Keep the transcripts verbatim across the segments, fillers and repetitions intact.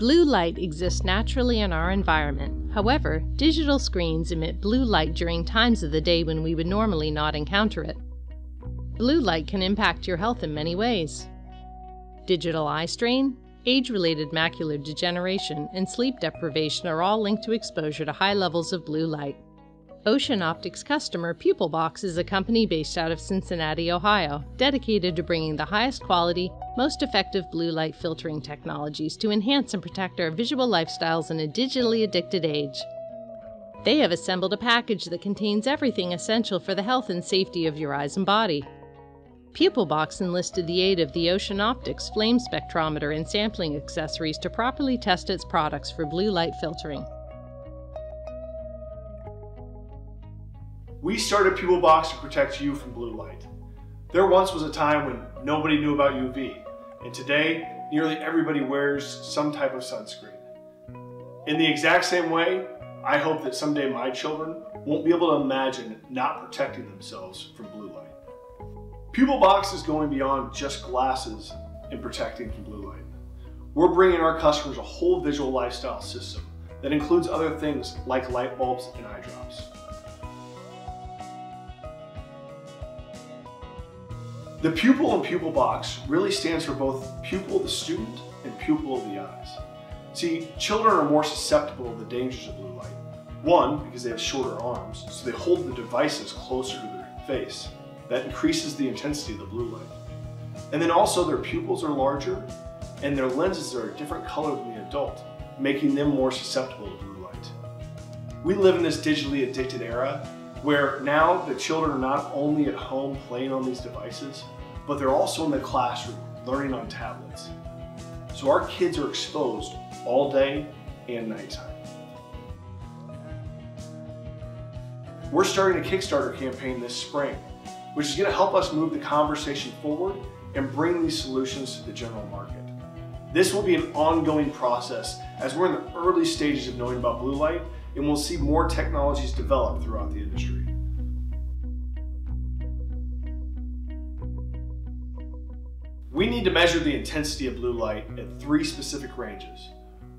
Blue light exists naturally in our environment. However, digital screens emit blue light during times of the day when we would normally not encounter it. Blue light can impact your health in many ways. Digital eye strain, age-related macular degeneration, and sleep deprivation are all linked to exposure to high levels of blue light. Ocean Optics customer PupilBox is a company based out of Cincinnati, Ohio, dedicated to bringing the highest quality, most effective blue light filtering technologies to enhance and protect our visual lifestyles in a digitally addicted age. They have assembled a package that contains everything essential for the health and safety of your eyes and body. PupilBox enlisted the aid of the Ocean Optics Flame Spectrometer and sampling accessories to properly test its products for blue light filtering. We started PupilBox to protect you from blue light. There once was a time when nobody knew about U V, and today nearly everybody wears some type of sunscreen. In the exact same way, I hope that someday my children won't be able to imagine not protecting themselves from blue light. PupilBox is going beyond just glasses and protecting from blue light. We're bringing our customers a whole visual lifestyle system that includes other things like light bulbs and eye drops. The pupil in PupilBox really stands for both pupil of the student and pupil of the eyes. See, children are more susceptible to the dangers of blue light. One, because they have shorter arms, so they hold the devices closer to their face. That increases the intensity of the blue light. And then also their pupils are larger and their lenses are a different color than the adult, making them more susceptible to blue light. We live in this digitally addicted era where now the children are not only at home playing on these devices, but they're also in the classroom learning on tablets. So our kids are exposed all day and nighttime. We're starting a Kickstarter campaign this spring, which is going to help us move the conversation forward and bring these solutions to the general market. This will be an ongoing process as we're in the early stages of knowing about blue light, and we'll see more technologies develop throughout the industry. We need to measure the intensity of blue light at three specific ranges.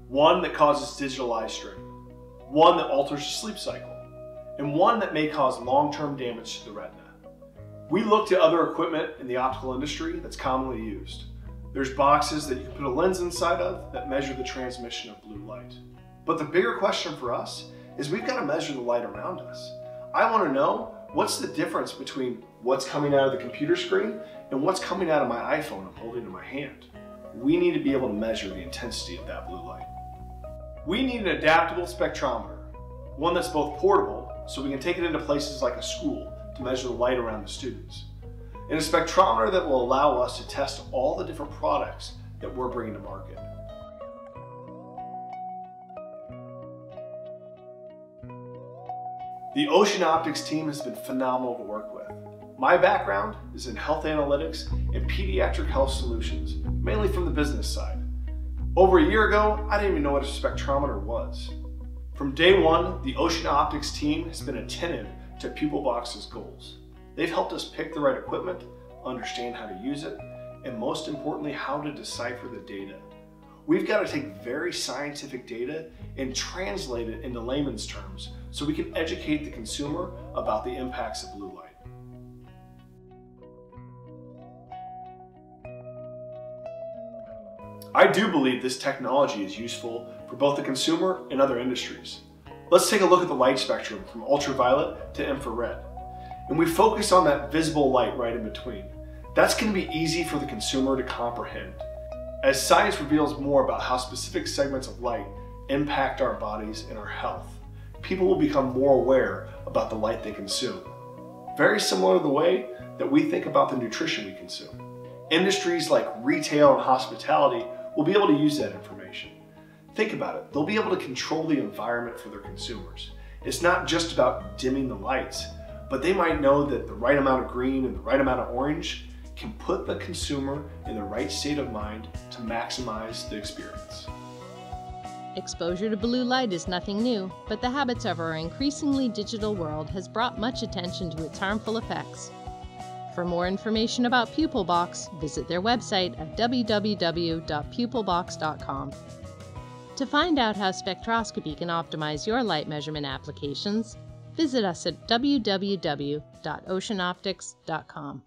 One that causes digital eye strain, one that alters the sleep cycle, and one that may cause long-term damage to the retina. We look to other equipment in the optical industry that's commonly used. There's boxes that you can put a lens inside of that measure the transmission of blue light. But the bigger question for us is we've got to measure the light around us. I want to know what's the difference between what's coming out of the computer screen and what's coming out of my iPhone I'm holding in my hand. We need to be able to measure the intensity of that blue light. We need an adaptable spectrometer, one that's both portable so we can take it into places like a school to measure the light around the students, and a spectrometer that will allow us to test all the different products that we're bringing to market. The Ocean Optics team has been phenomenal to work with. My background is in health analytics and pediatric health solutions, mainly from the business side. Over a year ago, I didn't even know what a spectrometer was. From day one, the Ocean Optics team has been attentive to PupilBox's goals. They've helped us pick the right equipment, understand how to use it, and most importantly, how to decipher the data. We've got to take very scientific data and translate it into layman's terms so we can educate the consumer about the impacts of blue light. I do believe this technology is useful for both the consumer and other industries. Let's take a look at the light spectrum from ultraviolet to infrared. And we focus on that visible light right in between. That's going to be easy for the consumer to comprehend. As science reveals more about how specific segments of light impact our bodies and our health, people will become more aware about the light they consume. Very similar to the way that we think about the nutrition we consume. Industries like retail and hospitality will be able to use that information. Think about it, they'll be able to control the environment for their consumers. It's not just about dimming the lights, but they might know that the right amount of green and the right amount of orange can put the consumer in the right state of mind to maximize the experience. Exposure to blue light is nothing new, but the habits of our increasingly digital world has brought much attention to its harmful effects. For more information about PupilBox, visit their website at w w w dot pupilbox dot com. To find out how spectroscopy can optimize your light measurement applications, visit us at w w w dot ocean optics dot com.